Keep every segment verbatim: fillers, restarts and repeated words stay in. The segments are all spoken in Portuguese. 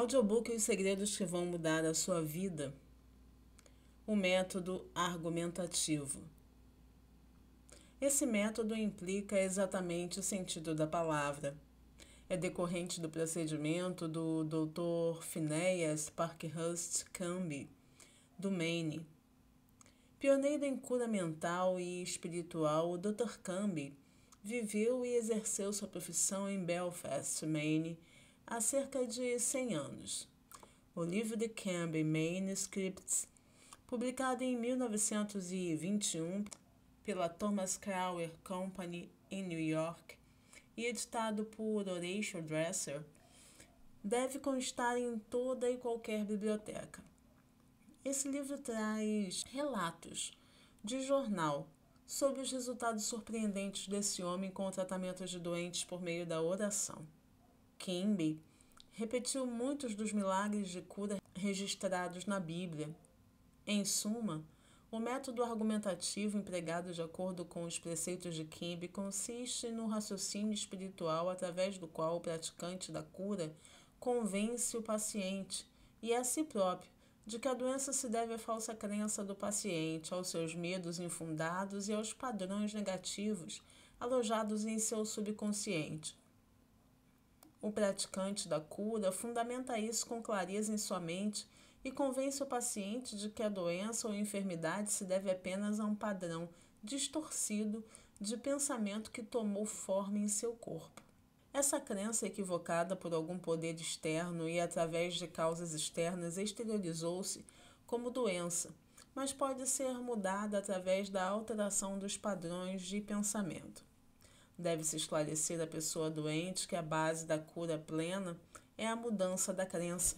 Audiobook e os segredos que vão mudar a sua vida. O método argumentativo. Esse método implica exatamente o sentido da palavra. É decorrente do procedimento do doutor Phineas Parkhurst Quimby, do Maine. Pioneiro em cura mental e espiritual, o doutor Quimby viveu e exerceu sua profissão em Belfast, Maine, há cerca de cem anos. O livro The Campbell Manuscripts, publicado em mil novecentos e vinte e um pela Thomas Crauwer Company em New York e editado por Oratio Dresser, deve constar em toda e qualquer biblioteca. Esse livro traz relatos de jornal sobre os resultados surpreendentes desse homem com o tratamento de doentes por meio da oração. Quimby repetiu muitos dos milagres de cura registrados na Bíblia. Em suma, o método argumentativo empregado de acordo com os preceitos de Quimby consiste no raciocínio espiritual através do qual o praticante da cura convence o paciente e a si próprio de que a doença se deve à falsa crença do paciente, aos seus medos infundados e aos padrões negativos alojados em seu subconsciente. O praticante da cura fundamenta isso com clareza em sua mente e convence o paciente de que a doença ou enfermidade se deve apenas a um padrão distorcido de pensamento que tomou forma em seu corpo. Essa crença equivocada por algum poder externo e através de causas externas exteriorizou-se como doença, mas pode ser mudada através da alteração dos padrões de pensamento. Deve-se esclarecer à pessoa doente que a base da cura plena é a mudança da crença.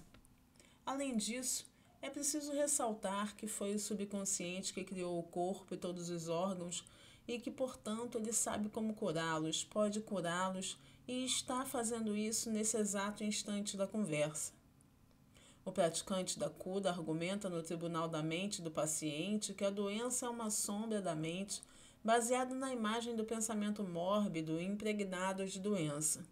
Além disso, é preciso ressaltar que foi o subconsciente que criou o corpo e todos os órgãos e que, portanto, ele sabe como curá-los, pode curá-los e está fazendo isso nesse exato instante da conversa. O praticante da cura argumenta no tribunal da mente do paciente que a doença é uma sombra da mente baseado na imagem do pensamento mórbido impregnado de doença.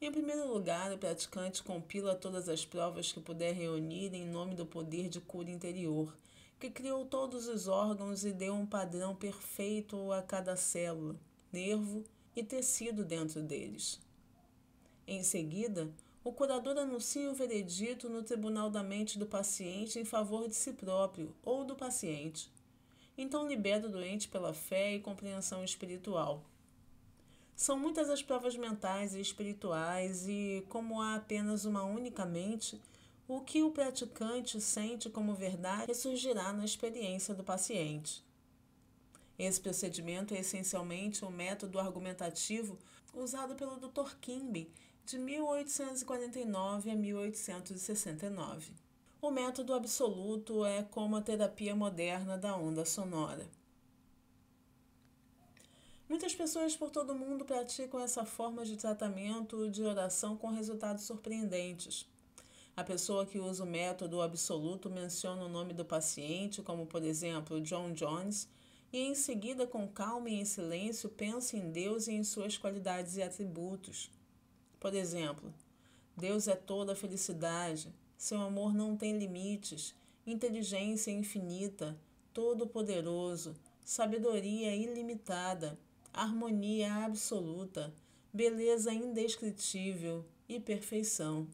Em primeiro lugar, o praticante compila todas as provas que puder reunir em nome do poder de cura interior, que criou todos os órgãos e deu um padrão perfeito a cada célula, nervo e tecido dentro deles. Em seguida, o curador anuncia o veredito no tribunal da mente do paciente em favor de si próprio ou do paciente. Então libera o doente pela fé e compreensão espiritual. São muitas as provas mentais e espirituais e, como há apenas uma única mente, o que o praticante sente como verdade ressurgirá na experiência do paciente. Esse procedimento é essencialmente um método argumentativo usado pelo doutor Quimby de mil oitocentos e quarenta e nove a mil oitocentos e sessenta e nove. O método absoluto é como a terapia moderna da onda sonora. Muitas pessoas por todo o mundo praticam essa forma de tratamento de oração com resultados surpreendentes. A pessoa que usa o método absoluto menciona o nome do paciente, como por exemplo John Jones, e em seguida, com calma e em silêncio, pensa em Deus e em suas qualidades e atributos. Por exemplo, Deus é toda a felicidade. Seu amor não tem limites, inteligência infinita, todo-poderoso, sabedoria ilimitada, harmonia absoluta, beleza indescritível e perfeição.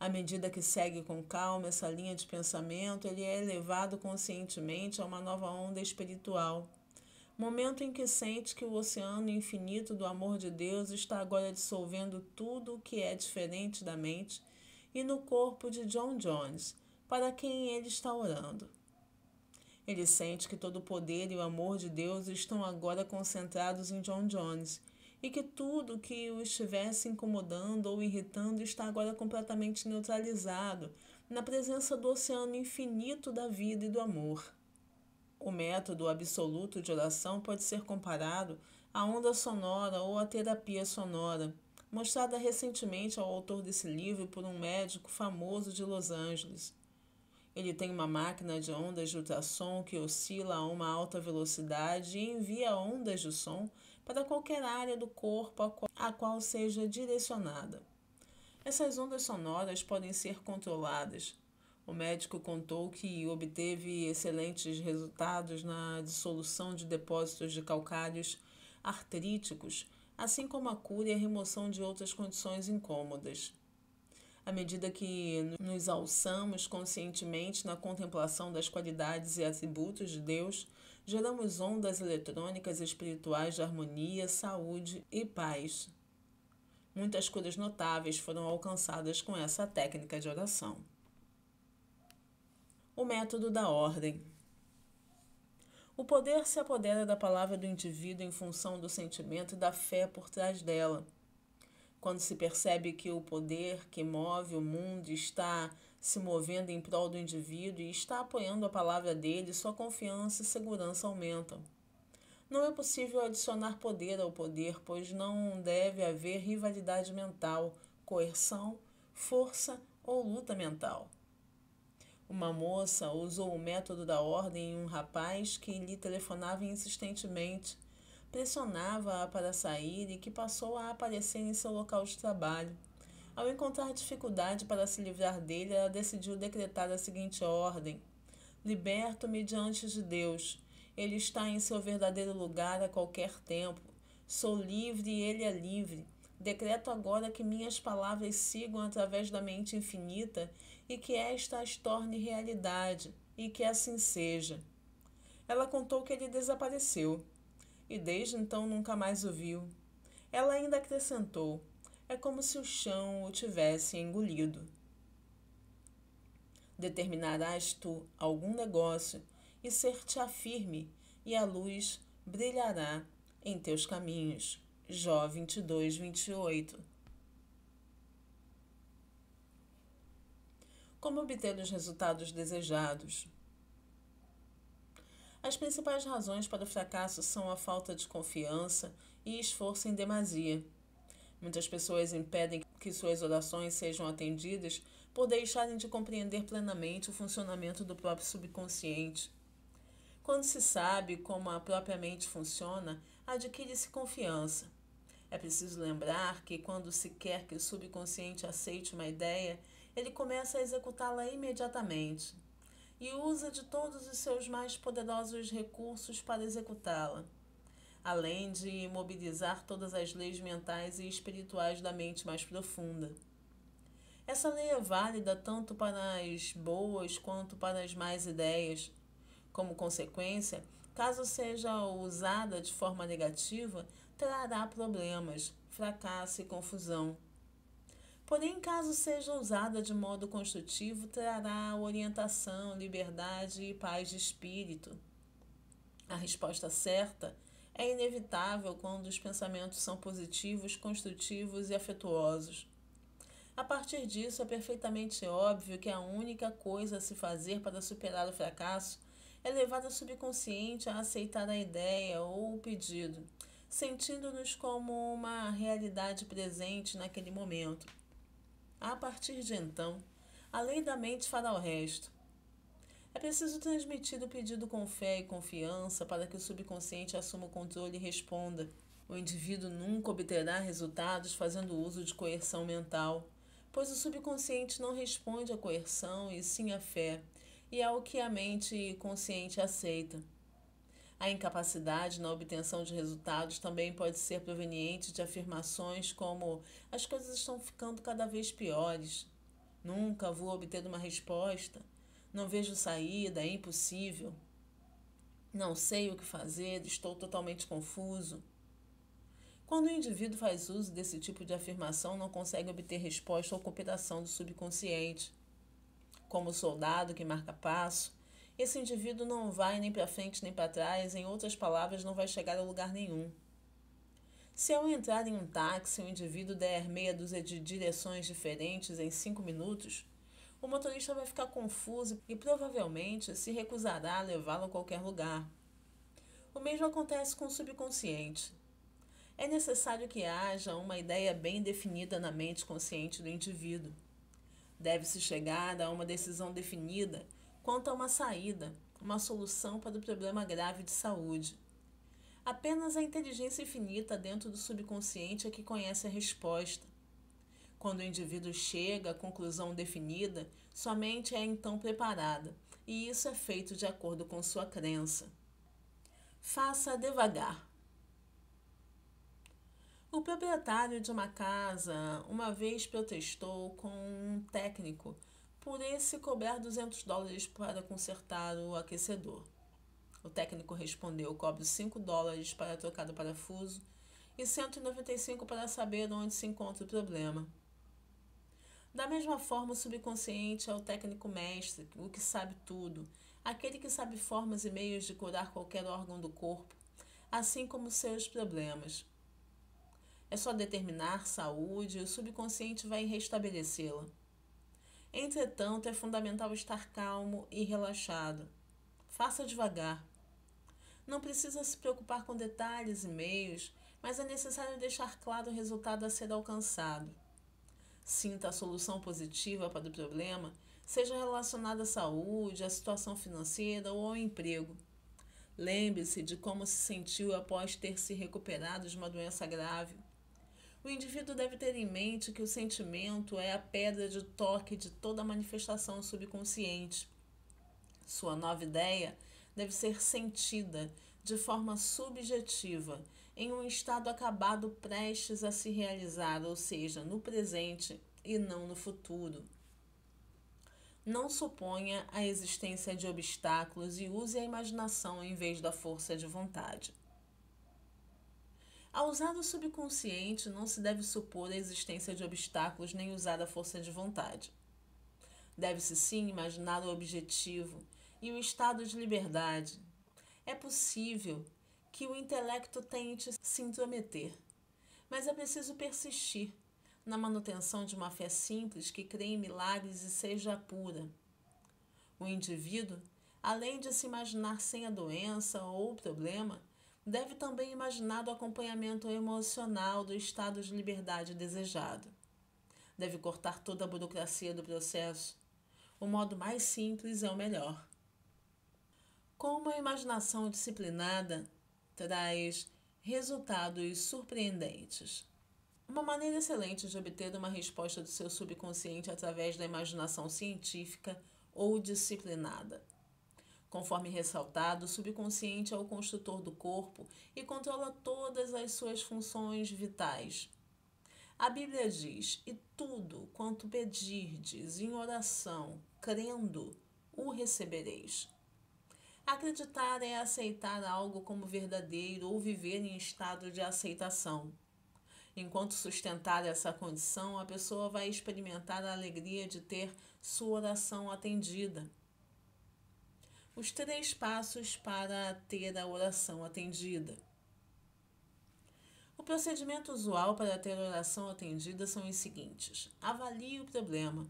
À medida que segue com calma essa linha de pensamento, ele é elevado conscientemente a uma nova onda espiritual, momento em que sente que o oceano infinito do amor de Deus está agora dissolvendo tudo o que é diferente da mente e no corpo de John Jones, para quem ele está orando. Ele sente que todo o poder e o amor de Deus estão agora concentrados em John Jones, e que tudo que o estivesse incomodando ou irritando está agora completamente neutralizado, na presença do oceano infinito da vida e do amor. O método absoluto de oração pode ser comparado à onda sonora ou à terapia sonora, mostrada recentemente ao autor desse livro por um médico famoso de Los Angeles. Ele tem uma máquina de ondas de ultrassom que oscila a uma alta velocidade e envia ondas de som para qualquer área do corpo a qual, a qual seja direcionada. Essas ondas sonoras podem ser controladas. O médico contou que obteve excelentes resultados na dissolução de depósitos de calcários artríticos, assim como a cura e a remoção de outras condições incômodas. À medida que nos alçamos conscientemente na contemplação das qualidades e atributos de Deus, geramos ondas eletrônicas espirituais de harmonia, saúde e paz. Muitas curas notáveis foram alcançadas com essa técnica de oração. O método da ordem. O poder se apodera da palavra do indivíduo em função do sentimento e da fé por trás dela. Quando se percebe que o poder que move o mundo está se movendo em prol do indivíduo e está apoiando a palavra dele, sua confiança e segurança aumentam. Não é possível adicionar poder ao poder, pois não deve haver rivalidade mental, coerção, força ou luta mental. Uma moça usou o método da ordem em um rapaz que lhe telefonava insistentemente, pressionava-a para sair e que passou a aparecer em seu local de trabalho. Ao encontrar dificuldade para se livrar dele, ela decidiu decretar a seguinte ordem: liberto-me diante de Deus. Ele está em seu verdadeiro lugar a qualquer tempo. Sou livre e ele é livre. Decreto agora que minhas palavras sigam através da mente infinita e que esta as torne realidade, e que assim seja. Ela contou que ele desapareceu, e desde então nunca mais o viu. Ela ainda acrescentou: é como se o chão o tivesse engolido. Determinarás tu algum negócio, e ser-te-á firme, e a luz brilhará em teus caminhos. Jó vinte e dois, vinte e oito. Como obter os resultados desejados? As principais razões para o fracasso são a falta de confiança e esforço em demasia. Muitas pessoas impedem que suas orações sejam atendidas por deixarem de compreender plenamente o funcionamento do próprio subconsciente. Quando se sabe como a própria mente funciona, adquire-se confiança. É preciso lembrar que quando se quer que o subconsciente aceite uma ideia, ele começa a executá-la imediatamente e usa de todos os seus mais poderosos recursos para executá-la, além de mobilizar todas as leis mentais e espirituais da mente mais profunda. Essa lei é válida tanto para as boas quanto para as más ideias. Como consequência, caso seja usada de forma negativa, trará problemas, fracasso e confusão. Porém, caso seja usada de modo construtivo, trará orientação, liberdade e paz de espírito. A resposta certa é inevitável quando os pensamentos são positivos, construtivos e afetuosos. A partir disso, é perfeitamente óbvio que a única coisa a se fazer para superar o fracasso é levar o subconsciente a aceitar a ideia ou o pedido, sentindo-nos como uma realidade presente naquele momento. A partir de então, a lei da mente fará o resto. É preciso transmitir o pedido com fé e confiança para que o subconsciente assuma o controle e responda. O indivíduo nunca obterá resultados fazendo uso de coerção mental, pois o subconsciente não responde à coerção e sim à fé, e é o que a mente consciente aceita. A incapacidade na obtenção de resultados também pode ser proveniente de afirmações como: as coisas estão ficando cada vez piores, nunca vou obter uma resposta, não vejo saída, é impossível, não sei o que fazer, estou totalmente confuso. Quando o indivíduo faz uso desse tipo de afirmação, não consegue obter resposta ou cooperação do subconsciente. Como o soldado que marca passo, esse indivíduo não vai nem para frente nem para trás, em outras palavras, não vai chegar a lugar nenhum. Se ao entrar em um táxi, o indivíduo der meia dúzia de direções diferentes em cinco minutos, o motorista vai ficar confuso e provavelmente se recusará a levá-lo a qualquer lugar. O mesmo acontece com o subconsciente. É necessário que haja uma ideia bem definida na mente consciente do indivíduo. Deve-se chegar a uma decisão definida quanto a uma saída, uma solução para o problema grave de saúde. Apenas a inteligência infinita dentro do subconsciente é que conhece a resposta. Quando o indivíduo chega à conclusão definida, sua mente é então preparada, e isso é feito de acordo com sua crença. Faça devagar. O proprietário de uma casa uma vez protestou com um técnico por esse cobrar duzentos dólares para consertar o aquecedor. O técnico respondeu: cobre cinco dólares para trocar o parafuso e cento e noventa e cinco para saber onde se encontra o problema. Da mesma forma, o subconsciente é o técnico mestre, o que sabe tudo, aquele que sabe formas e meios de curar qualquer órgão do corpo, assim como seus problemas. É só determinar saúde e o subconsciente vai restabelecê-la. Entretanto, é fundamental estar calmo e relaxado. Faça devagar. Não precisa se preocupar com detalhes e meios, mas é necessário deixar claro o resultado a ser alcançado. Sinta a solução positiva para o problema, seja relacionada à saúde, à situação financeira ou ao emprego. Lembre-se de como se sentiu após ter se recuperado de uma doença grave. O indivíduo deve ter em mente que o sentimento é a pedra de toque de toda manifestação subconsciente. Sua nova ideia deve ser sentida de forma subjetiva, em um estado acabado prestes a se realizar, ou seja, no presente e não no futuro. Não suponha a existência de obstáculos e use a imaginação em vez da força de vontade. Ao usar o subconsciente, não se deve supor a existência de obstáculos nem usar a força de vontade. Deve-se sim imaginar o objetivo e o estado de liberdade. É possível que o intelecto tente se intrometer, mas é preciso persistir na manutenção de uma fé simples que crê em milagres e seja pura. O indivíduo, além de se imaginar sem a doença ou o problema, deve também imaginar o acompanhamento emocional do estado de liberdade desejado. Deve cortar toda a burocracia do processo. O modo mais simples é o melhor. Com uma imaginação disciplinada, traz resultados surpreendentes. Uma maneira excelente de obter uma resposta do seu subconsciente através da imaginação científica ou disciplinada. Conforme ressaltado, o subconsciente é o construtor do corpo e controla todas as suas funções vitais. A Bíblia diz: e tudo quanto pedirdes em oração, crendo, o recebereis. Acreditar é aceitar algo como verdadeiro ou viver em estado de aceitação. Enquanto sustentar essa condição, a pessoa vai experimentar a alegria de ter sua oração atendida. Os três passos para ter a oração atendida. O procedimento usual para ter a oração atendida são os seguintes. Avalie o problema.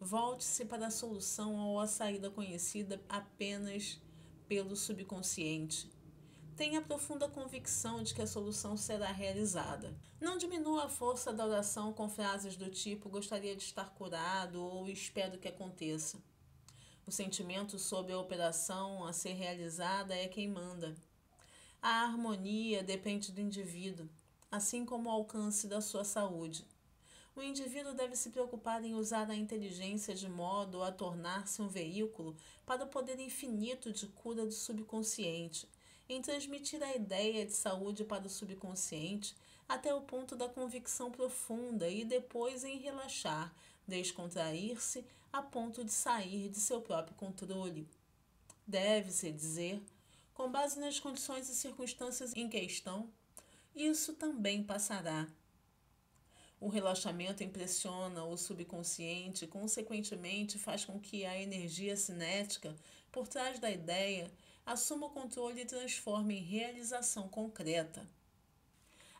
Volte-se para a solução ou a saída conhecida apenas pelo subconsciente. Tenha profunda convicção de que a solução será realizada. Não diminua a força da oração com frases do tipo "gostaria de estar curado" ou "espero que aconteça". O sentimento sobre a operação a ser realizada é quem manda. A harmonia depende do indivíduo, assim como o alcance da sua saúde. O indivíduo deve se preocupar em usar a inteligência de modo a tornar-se um veículo para o poder infinito de cura do subconsciente, em transmitir a ideia de saúde para o subconsciente até o ponto da convicção profunda e depois em relaxar, descontrair-se a ponto de sair de seu próprio controle. Deve-se dizer, com base nas condições e circunstâncias em questão, isso também passará. O relaxamento impressiona o subconsciente e, consequentemente, faz com que a energia cinética por trás da ideia assuma o controle e transforme em realização concreta.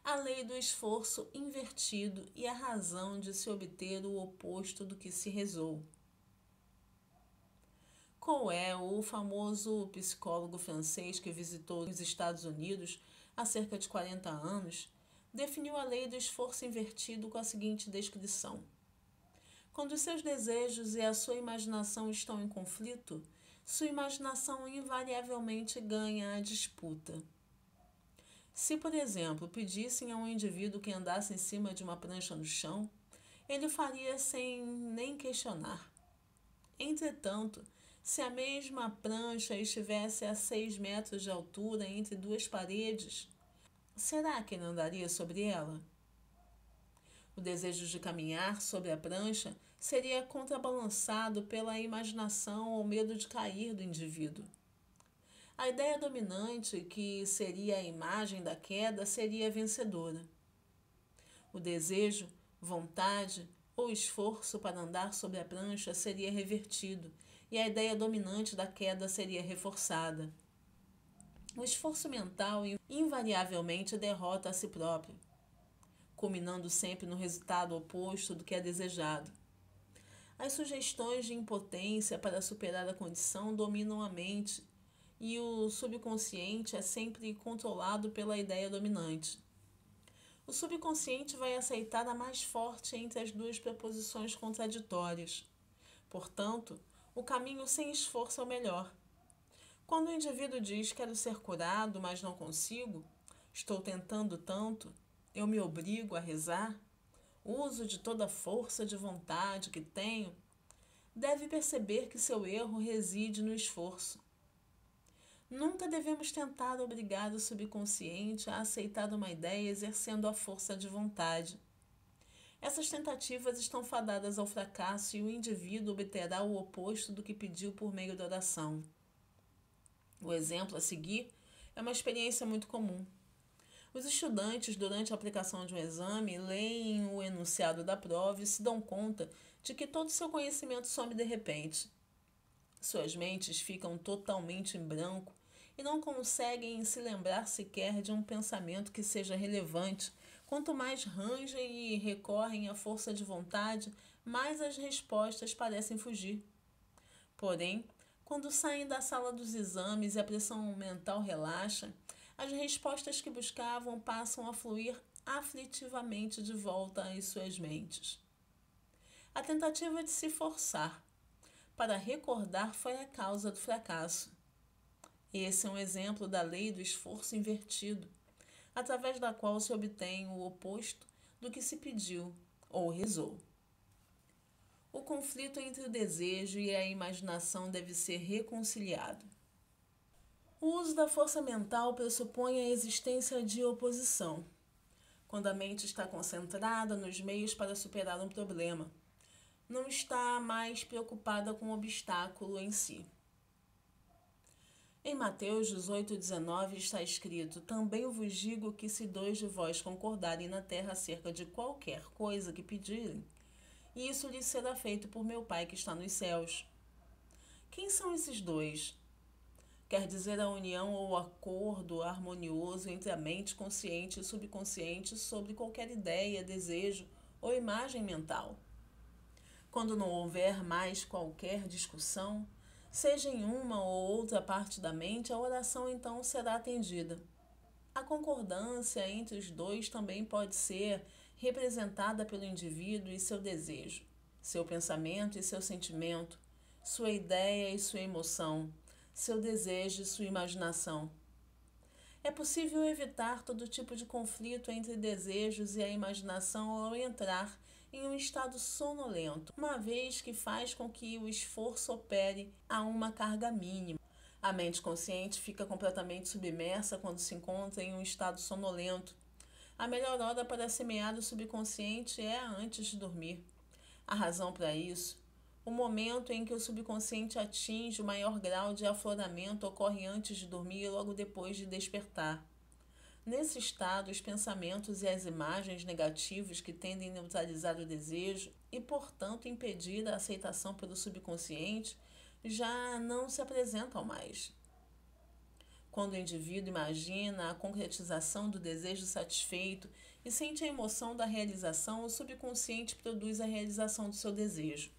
A lei do esforço invertido e a razão de se obter o oposto do que se rezou. Coué, o famoso psicólogo francês que visitou os Estados Unidos há cerca de quarenta anos, definiu a lei do esforço invertido com a seguinte descrição: quando os seus desejos e a sua imaginação estão em conflito, sua imaginação invariavelmente ganha a disputa. Se, por exemplo, pedissem a um indivíduo que andasse em cima de uma prancha no chão, ele o faria sem nem questionar. Entretanto, se a mesma prancha estivesse a seis metros de altura entre duas paredes, será que ele andaria sobre ela? O desejo de caminhar sobre a prancha seria contrabalançado pela imaginação ou medo de cair do indivíduo. A ideia dominante, que seria a imagem da queda, seria vencedora. O desejo, vontade ou esforço para andar sobre a prancha seria revertido e a ideia dominante da queda seria reforçada. O esforço mental invariavelmente derrota a si próprio, culminando sempre no resultado oposto do que é desejado. As sugestões de impotência para superar a condição dominam a mente e o subconsciente é sempre controlado pela ideia dominante. O subconsciente vai aceitar a mais forte entre as duas proposições contraditórias. Portanto, o caminho sem esforço é o melhor. Quando o indivíduo diz quero ser curado, mas não consigo, estou tentando tanto, eu me obrigo a rezar, uso de toda a força de vontade que tenho, deve perceber que seu erro reside no esforço. Nunca devemos tentar obrigar o subconsciente a aceitar uma ideia exercendo a força de vontade. Essas tentativas estão fadadas ao fracasso e o indivíduo obterá o oposto do que pediu por meio da oração. O exemplo a seguir é uma experiência muito comum. Os estudantes, durante a aplicação de um exame, leem o enunciado da prova e se dão conta de que todo o seu conhecimento some de repente. Suas mentes ficam totalmente em branco e não conseguem se lembrar sequer de um pensamento que seja relevante. Quanto mais rangem e recorrem à força de vontade, mais as respostas parecem fugir. Porém, quando saem da sala dos exames e a pressão mental relaxa, as respostas que buscavam passam a fluir aflitivamente de volta às suas mentes. A tentativa de se forçar para recordar foi a causa do fracasso. Esse é um exemplo da lei do esforço invertido, através da qual se obtém o oposto do que se pediu ou rezou. O conflito entre o desejo e a imaginação deve ser reconciliado. O uso da força mental pressupõe a existência de oposição, quando a mente está concentrada nos meios para superar um problema, não está mais preocupada com o obstáculo em si. Em Mateus dezoito, dezenove está escrito: também vos digo que se dois de vós concordarem na terra acerca de qualquer coisa que pedirem, e isso lhes será feito por meu Pai que está nos céus. Quem são esses dois? Quer dizer a união ou acordo harmonioso entre a mente consciente e subconsciente sobre qualquer ideia, desejo ou imagem mental. Quando não houver mais qualquer discussão, seja em uma ou outra parte da mente, a oração então será atendida. A concordância entre os dois também pode ser representada pelo indivíduo e seu desejo, seu pensamento e seu sentimento, sua ideia e sua emoção, seu desejo e sua imaginação. É possível evitar todo tipo de conflito entre desejos e a imaginação ao entrar em um estado sonolento, uma vez que faz com que o esforço opere a uma carga mínima. A mente consciente fica completamente submersa quando se encontra em um estado sonolento. A melhor hora para semear o subconsciente é antes de dormir. A razão para isso? O momento em que o subconsciente atinge o maior grau de afloramento ocorre antes de dormir e logo depois de despertar. Nesse estado, os pensamentos e as imagens negativos que tendem a neutralizar o desejo e, portanto, impedir a aceitação pelo subconsciente já não se apresentam mais. Quando o indivíduo imagina a concretização do desejo satisfeito e sente a emoção da realização, o subconsciente produz a realização do seu desejo.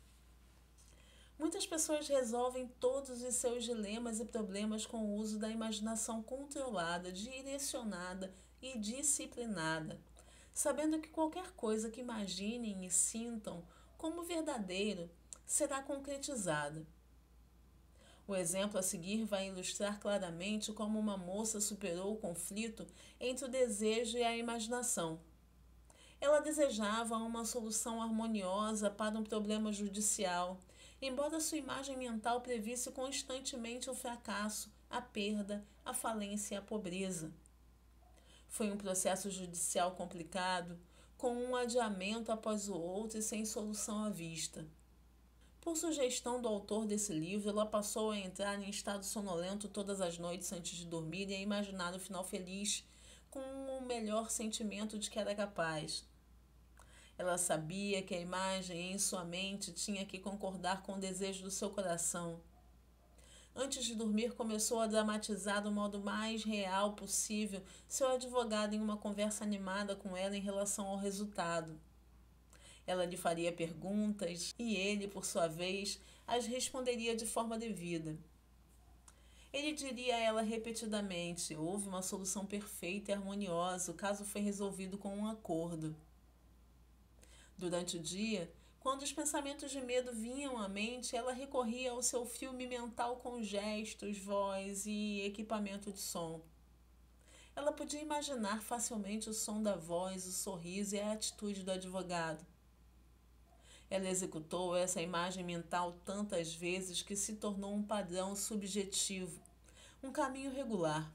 Muitas pessoas resolvem todos os seus dilemas e problemas com o uso da imaginação controlada, direcionada e disciplinada, sabendo que qualquer coisa que imaginem e sintam como verdadeiro será concretizada. O exemplo a seguir vai ilustrar claramente como uma moça superou o conflito entre o desejo e a imaginação. Ela desejava uma solução harmoniosa para um problema judicial, embora sua imagem mental previsse constantemente o fracasso, a perda, a falência e a pobreza. Foi um processo judicial complicado, com um adiamento após o outro e sem solução à vista. Por sugestão do autor desse livro, ela passou a entrar em estado sonolento todas as noites antes de dormir e a imaginar o final feliz, com o melhor sentimento de que era capaz. Ela sabia que a imagem em sua mente tinha que concordar com o desejo do seu coração. Antes de dormir, começou a dramatizar do modo mais real possível seu advogado em uma conversa animada com ela em relação ao resultado. Ela lhe faria perguntas e ele, por sua vez, as responderia de forma devida. Ele diria a ela repetidamente: houve uma solução perfeita e harmoniosa, o caso foi resolvido com um acordo. Durante o dia, quando os pensamentos de medo vinham à mente, ela recorria ao seu filme mental com gestos, voz e equipamento de som. Ela podia imaginar facilmente o som da voz, o sorriso e a atitude do advogado. Ela executou essa imagem mental tantas vezes que se tornou um padrão subjetivo, um caminho regular.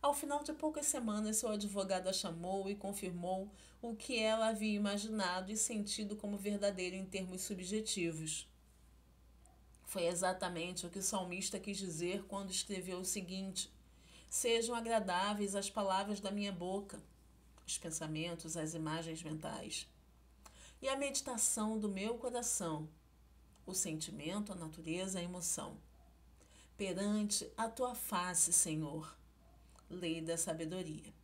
Ao final de poucas semanas, seu advogado a chamou e confirmou o que ela havia imaginado e sentido como verdadeiro em termos subjetivos. Foi exatamente o que o salmista quis dizer quando escreveu o seguinte: sejam agradáveis as palavras da minha boca, os pensamentos, as imagens mentais, e a meditação do meu coração, o sentimento, a natureza, a emoção, perante a tua face, Senhor, lei da sabedoria.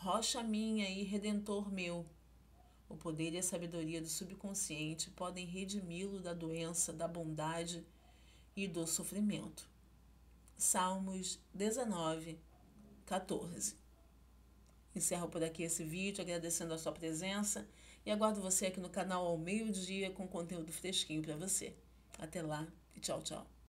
Rocha minha e redentor meu, o poder e a sabedoria do subconsciente podem redimi-lo da doença, da bondade e do sofrimento. Salmos dezenove, quatorze. Encerro por aqui esse vídeo, agradecendo a sua presença e aguardo você aqui no canal ao meio-dia com conteúdo fresquinho para você. Até lá e tchau, tchau.